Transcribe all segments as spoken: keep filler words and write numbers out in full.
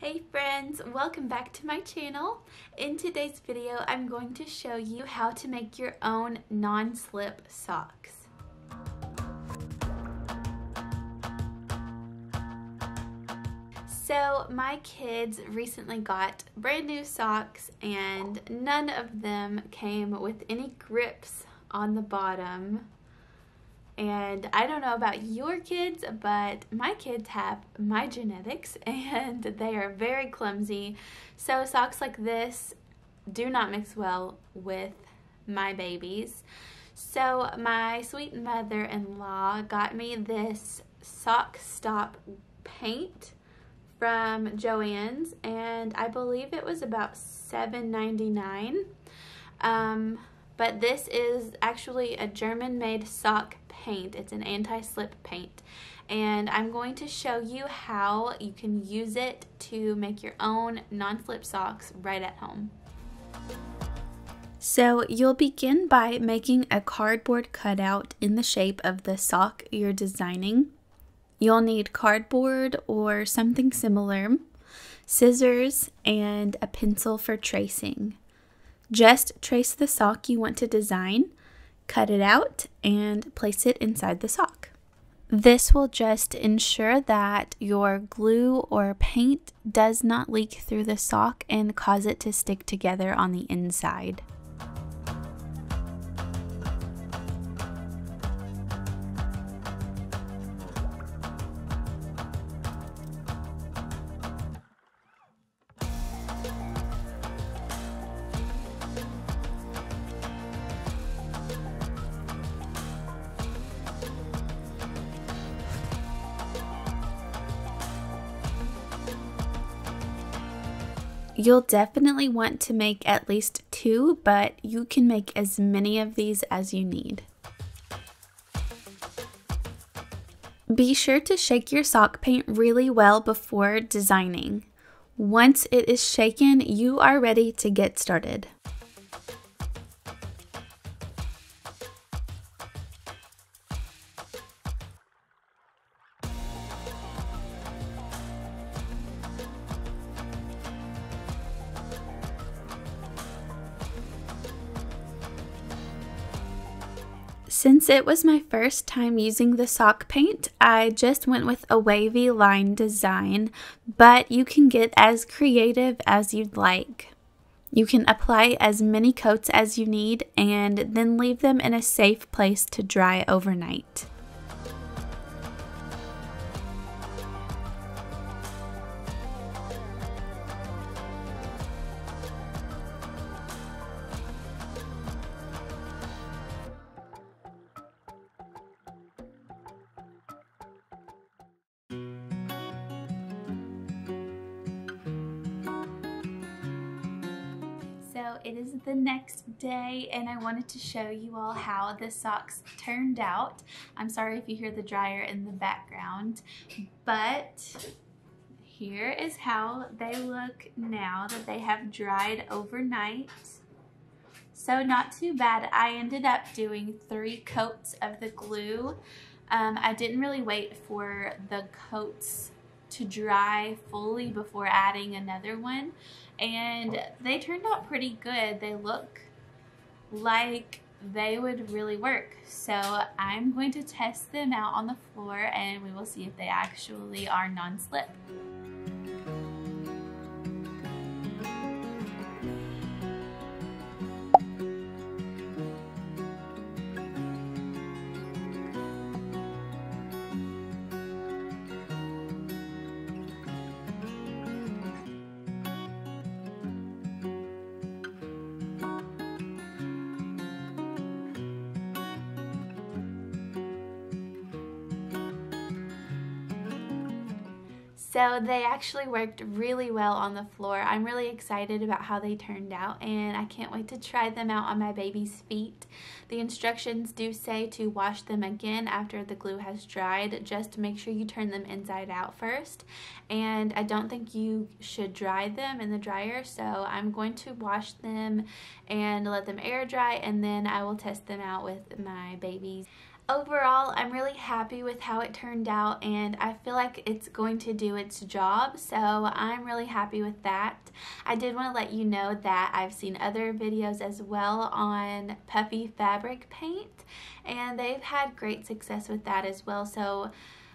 Hey friends, welcome back to my channel. In today's video, I'm going to show you how to make your own non-slip socks. So my kids recently got brand new socks and none of them came with any grips on the bottom. And I don't know about your kids, but my kids have my genetics and they are very clumsy. So socks like this do not mix well with my babies. So my sweet mother-in-law got me this sock stop paint from Joann's, and I believe it was about seven ninety-nine. Um, but this is actually a German-made sock paint. It's an anti-slip paint, and I'm going to show you how you can use it to make your own non-slip socks right at home. So you'll begin by making a cardboard cutout in the shape of the sock you're designing. You'll need cardboard or something similar, scissors, and a pencil for tracing. Just trace the sock you want to design, cut it out, and place it inside the sock. This will just ensure that your glue or paint does not leak through the sock and cause it to stick together on the inside. You'll definitely want to make at least two, but you can make as many of these as you need. Be sure to shake your sock paint really well before designing. Once it is shaken, you are ready to get started. Since it was my first time using the sock paint, I just went with a wavy line design, but you can get as creative as you'd like. You can apply as many coats as you need and then leave them in a safe place to dry overnight. So it is the next day and I wanted to show you all how the socks turned out. I'm sorry if you hear the dryer in the background, but here is how they look now that they have dried overnight. So not too bad. I ended up doing three coats of the glue. Um, I didn't really wait for the coats to dry fully before adding another one, and they turned out pretty good. They look like they would really work, so I'm going to test them out on the floor and we will see if they actually are non-slip. So they actually worked really well on the floor. I'm really excited about how they turned out and I can't wait to try them out on my baby's feet. The instructions do say to wash them again after the glue has dried. Just make sure you turn them inside out first. And I don't think you should dry them in the dryer, so I'm going to wash them and let them air dry, and then I will test them out with my babies. Overall, I'm really happy with how it turned out, and I feel like it's going to do its job, so I'm really happy with that. I did want to let you know that I've seen other videos as well on puffy fabric paint, and they've had great success with that as well, so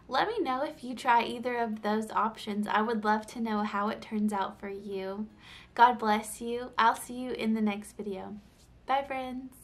let me know if you try either of those options. I would love to know how it turns out for you. God bless you. I'll see you in the next video. Bye, friends.